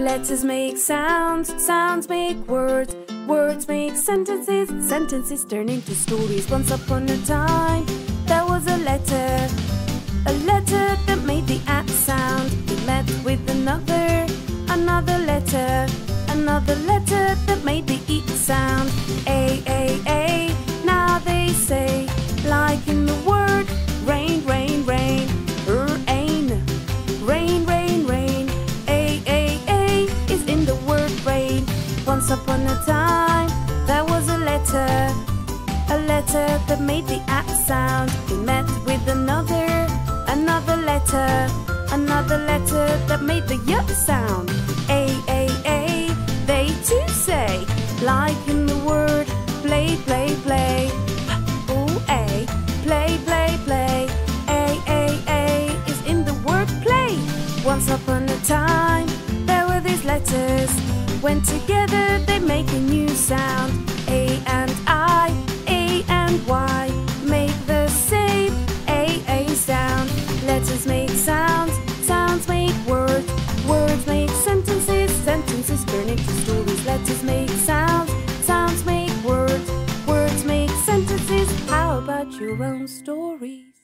Letters make sounds, sounds make words, words make sentences, sentences turn into stories. Once upon a time, there was a letter that made the A sound. It met with another, another letter that made the E sound. A, now they say, like in the word, rain, rain, rain. Once upon a time, there was a letter that made the A sound. It met with another letter that made the Y sound. A, they too say, like in the word, play, play, play. Ooh, A, play, play, play. A is in the word play. Once upon a time, there were these letters. When together they make a new sound. A and I, A and Y make the same A sound. Letters make sounds, sounds make words, words make sentences, sentences turn into stories. Letters make sounds, sounds make words, words make sentences. How about your own stories?